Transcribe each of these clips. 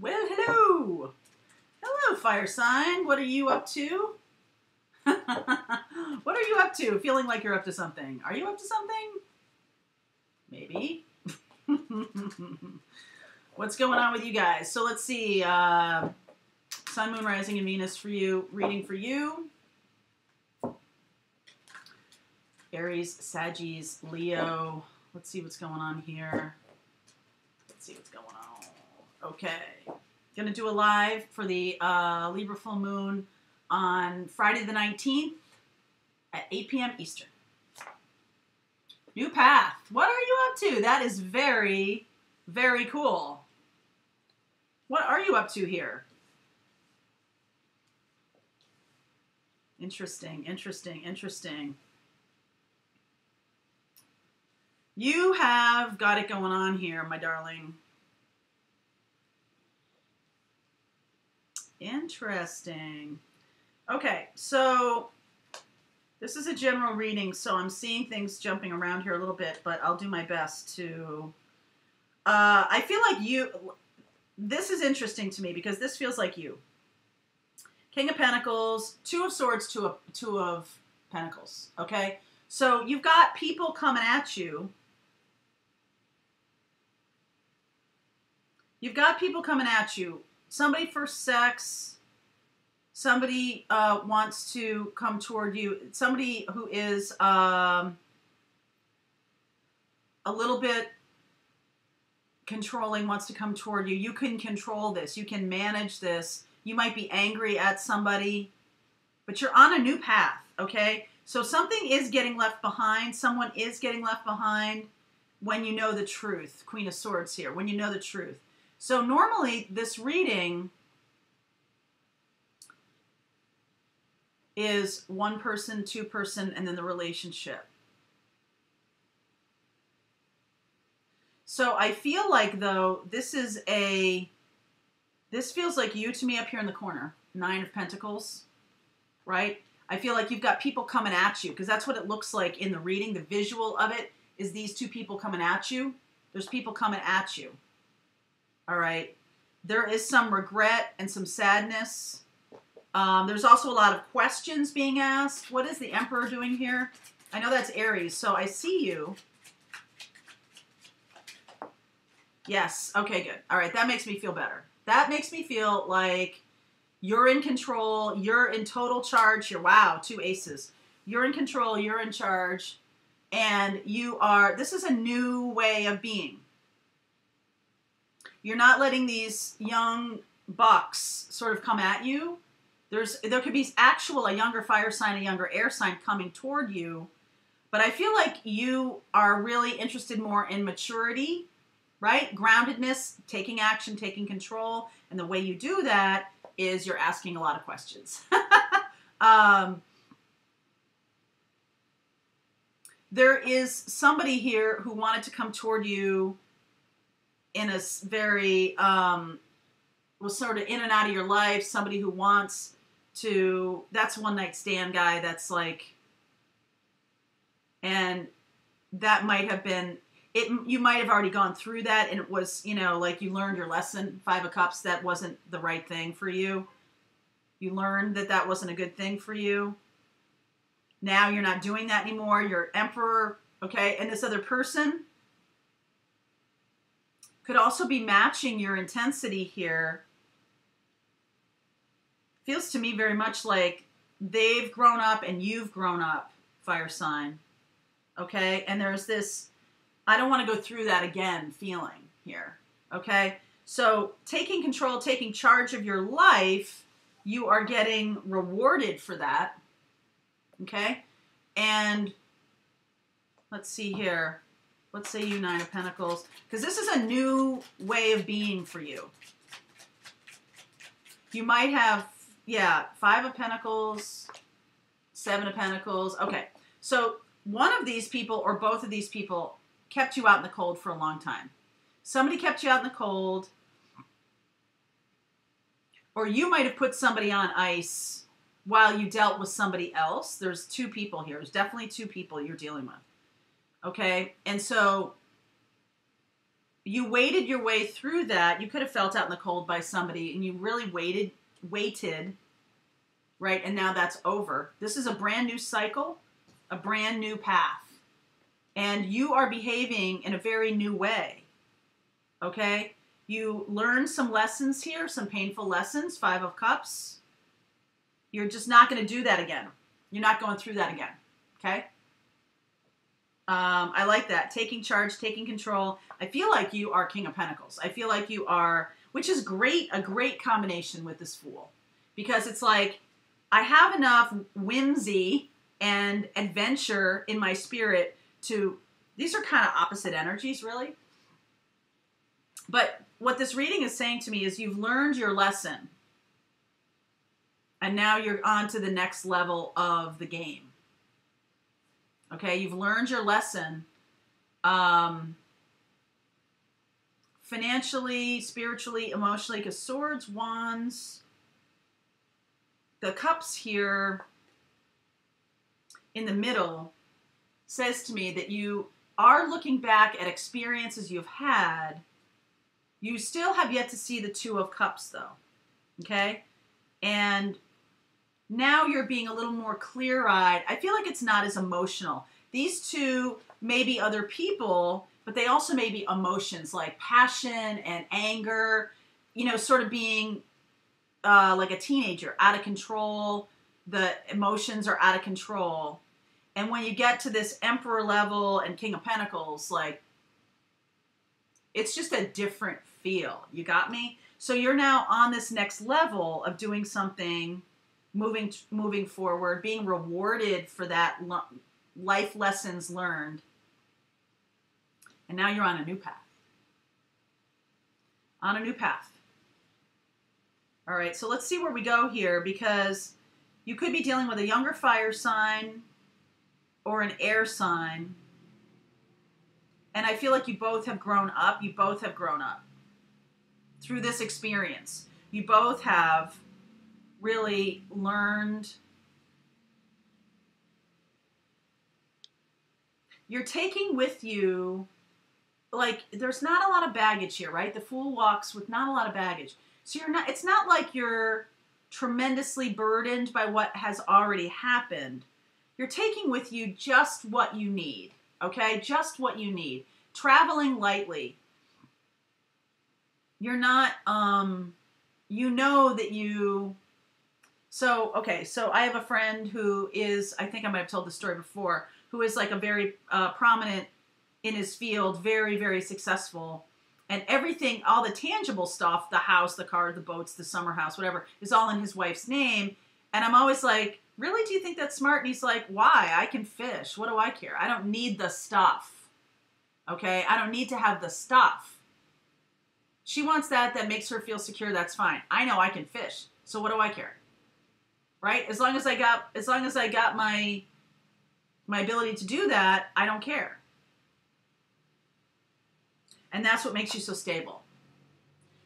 Well, hello. Hello, fire sign. What are you up to? What are you up to? Feeling like you're up to something. Are you up to something? Maybe. What's going on with you guys? So let's see. Sun, Moon, Rising, and Venus for you. Reading for you. Aries, Saggies, Leo. Let's see what's going on here. Let's see what's going on. Okay. Going to do a live for the Libra full moon on Friday the 19th at 8 p.m. Eastern. New path. What are you up to? That is very, very cool. What are you up to here? Interesting, interesting, interesting. You have got it going on here, my darling. Interesting. Okay, so this is a general reading, so I'm seeing things jumping around here a little bit, but I'll do my best to... I feel like you... This is interesting to me because this feels like you. King of Pentacles, Two of Swords, Two of Pentacles, okay? So you've got people coming at you. You've got people coming at you. Somebody for sex. Somebody wants to come toward you. Somebody who is a little bit controlling wants to come toward you. You can control this. You can manage this. You might be angry at somebody, but you're on a new path, okay? So something is getting left behind. Someone is getting left behind when you know the truth. Queen of Swords here, when you know the truth. So normally this reading is one person, two person, and then the relationship. So I feel like, though, this feels like you to me up here in the corner. Nine of Pentacles, right? I feel like you've got people coming at you because that's what it looks like in the reading. The visual of it is these two people coming at you. There's people coming at you. All right. There is some regret and some sadness. There's also a lot of questions being asked. What is the Emperor doing here? I know that's Aries, so I see you. Yes. Okay, good. All right. That makes me feel better. That makes me feel like you're in control, you're in total charge, you're, wow, two aces. You're in control, you're in charge, and you are, this is a new way of being. You're not letting these young bucks sort of come at you. There could be actual, a younger fire sign, a younger air sign coming toward you, but I feel like you are really interested more in maturity, right? Groundedness, taking action, taking control. And the way you do that is you're asking a lot of questions. There is somebody here who wanted to come toward you in a very, was sort of in and out of your life. Somebody who wants to, that's one night stand guy. That's like, and that might have been, it, you might have already gone through that, and it was, you know, like you learned your lesson. Five of Cups, that wasn't the right thing for you. You learned that that wasn't a good thing for you. Now you're not doing that anymore. You're Emperor, okay? And this other person could also be matching your intensity here. Feels to me very much like they've grown up and you've grown up, fire sign, okay? And there's this... I don't want to go through that again feeling here, okay? So taking control, taking charge of your life, you are getting rewarded for that, okay? And let's see here. Let's say you Nine of Pentacles, because this is a new way of being for you. You might have, yeah, Five of Pentacles, Seven of Pentacles. Okay, so one of these people or both of these people kept you out in the cold for a long time. Somebody kept you out in the cold, or you might have put somebody on ice while you dealt with somebody else. There's two people here. There's definitely two people you're dealing with, okay? And so you waded your way through that. You could have felt out in the cold by somebody, and you really waited, right? And now that's over. This is a brand new cycle, a brand new path. And you are behaving in a very new way, okay? You learn some lessons here, some painful lessons, 5 of Cups. You're just not going to do that again. You're not going through that again, okay? I like that. Taking charge, taking control. I feel like you are King of Pentacles. I feel like you are, which is great, a great combination with this Fool. Because it's like, I have enough whimsy and adventure in my spirit to, these are kind of opposite energies, really. But what this reading is saying to me is you've learned your lesson. And now you're on to the next level of the game. Okay, you've learned your lesson. Financially, spiritually, emotionally, because Swords, Wands, the Cups here in the middle says to me that you are looking back at experiences you've had. You still have yet to see the 2 of Cups, though, okay? And now you're being a little more clear-eyed. I feel like it's not as emotional. These two may be other people, but they also may be emotions like passion and anger, you know, sort of being like a teenager, out of control. The emotions are out of control. And when you get to this Emperor level and King of Pentacles, like, it's just a different feel. You got me? So you're now on this next level of doing something, moving forward, being rewarded for that life lessons learned. And now you're on a new path. On a new path. All right, so let's see where we go here, because you could be dealing with a younger fire sign or an air sign. And I feel like you both have grown up. You both have grown up through this experience. You both have really learned. You're taking with you, like, there's not a lot of baggage here, right? The Fool walks with not a lot of baggage. So you're not, it's not like you're tremendously burdened by what has already happened. You're taking with you just what you need. Okay, just what you need. Traveling lightly. You're not, you know that you, so, okay, so I have a friend who is, I think I might have told this story before, who is like a very prominent in his field, very, very successful. And everything, all the tangible stuff, the house, the car, the boats, the summer house, whatever, is all in his wife's name. And I'm always like, really, do you think that's smart? And he's like, why? I can fish. What do I care? I don't need the stuff. Okay? I don't need to have the stuff. She wants that. That makes her feel secure. That's fine. I know I can fish. So what do I care? Right? As long as I got, my ability to do that, I don't care. And that's what makes you so stable.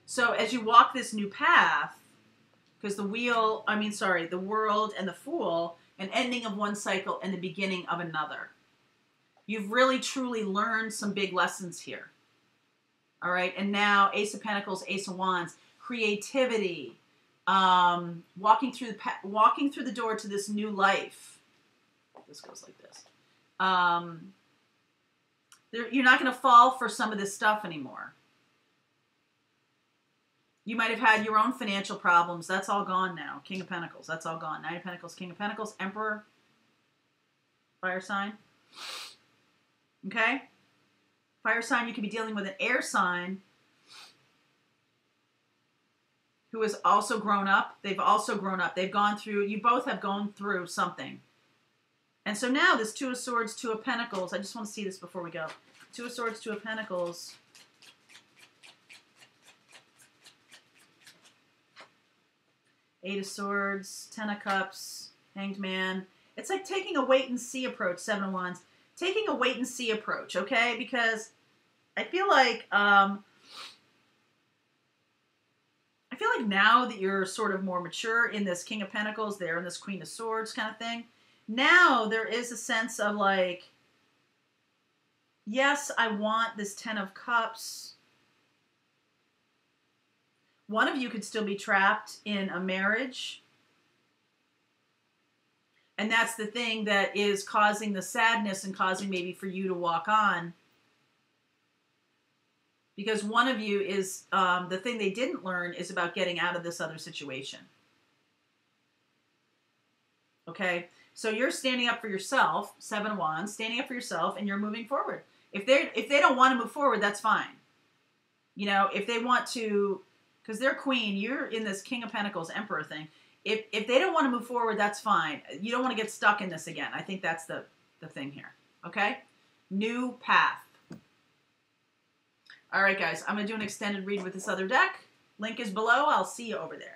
So as you walk this new path, because the World and the Fool, an ending of one cycle and the beginning of another. You've really, truly learned some big lessons here. All right, and now Ace of Pentacles, Ace of Wands, creativity, walking through the door to this new life. This goes like this. You're not going to fall for some of this stuff anymore. You might have had your own financial problems. That's all gone now. King of Pentacles. That's all gone. 9 of Pentacles, King of Pentacles, Emperor, Fire Sign. Okay? Fire Sign, you could be dealing with an air sign who has also grown up. They've also grown up. They've gone through, you both have gone through something. And so now this 2 of Swords, 2 of Pentacles. I just want to see this before we go. 2 of Swords, 2 of Pentacles. Eight of Swords, 10 of Cups, Hanged Man. It's like taking a wait-and-see approach, 7 of Wands. Taking a wait-and-see approach, okay? Because I feel like now that you're sort of more mature in this King of Pentacles there and this Queen of Swords kind of thing, now there is a sense of like, yes, I want this 10 of Cups, One of you could still be trapped in a marriage. And that's the thing that is causing the sadness and causing maybe for you to walk on. Because one of you is, the thing they didn't learn is about getting out of this other situation. Okay? So you're standing up for yourself, Seven of Wands, standing up for yourself, and you're moving forward. If they don't want to move forward, that's fine. You know, if they want to, because they're Queen, you're in this King of Pentacles, Emperor thing. If they don't want to move forward, that's fine. You don't want to get stuck in this again. I think that's the thing here. Okay? New path. All right, guys, I'm going to do an extended read with this other deck. Link is below. I'll see you over there.